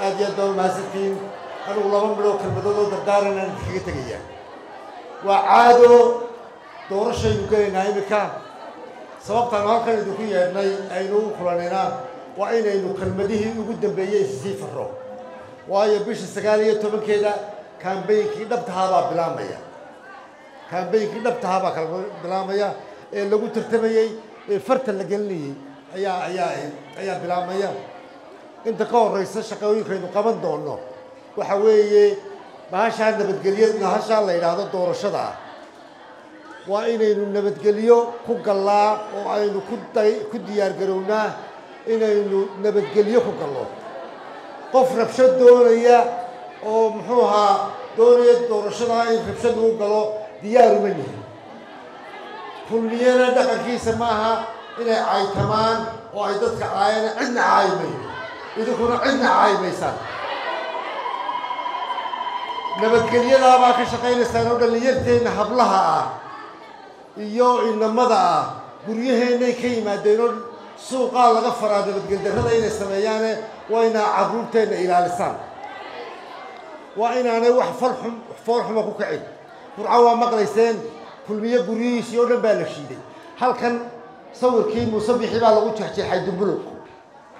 أجدوا ماسكين أنا والله مبروك بدلوا دردارنا نتحكي تجيا وعادوا دورش يقولي نايمك سبب تناقل الدقية ناي أينو خلاننا وأين أينو كلمته يقدم بيجي زيف الرو ويا بيش السكالية تبين كذا كان بيجي كذا بتهابا بلا مية كان بيجي كذا بتهابا كلام بلا مية لو ترتبي فرت اللي قلني يا بلا مية أنت كون رئيس الشقاوي كانوا قبض دونه وحوي ماش عندنا بتقليدنا هش الله إلى هذا الدور الشدة وأين إنه نبتقليو كوك الله وأين كديار قرونا إن إنه نبتقليو كوك الله قفر بشد دونية ومحوها دونية دور الشدة إن بشد كوك الله ديار مني كلنا دقيقة سماها إن عيتمان وعيدتك عين عندنا عيبين إذا كنا عندنا عيبين نبتكلينا باك شقيل السنود اللي يرتين حبلها إيو إنمضى قريه نيكي ما دينون سوقا لغفرة نبتكلينا هذا إن السميانة وإن عبروتين إلى لسان وإن أنا وحفرهم وحفرهم أبو كعيد قرعوا مقريسين كل مية قريش يودا بالشيدي هل كان صور كي مصبي حبال وجه حتى حيدبلوك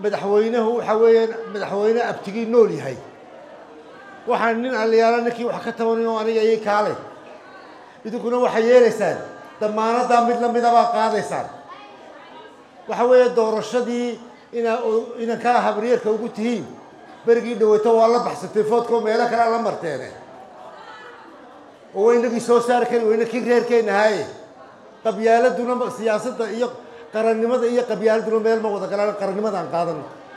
مدحوينه وحوين مدحوينه أبتجي نولي هاي. waxaan nin aliyaalanki wax ka tabanino aniga ay kaalay idinkuna waxa yeelaysaan damaanada mid la mid ah qaadaysaan waxa weeye doorashadii ina ka habriirka ugu tihiin barigi dhawato waa la baxsatay foodko meelo kale la marteene oo weynigi soo saarkay weyniki reerkeenahay qabyaaladuna siyaasadda iyo qarannimada iyo qabyaaladuna meel ma wada galaan qarannimadan qaadano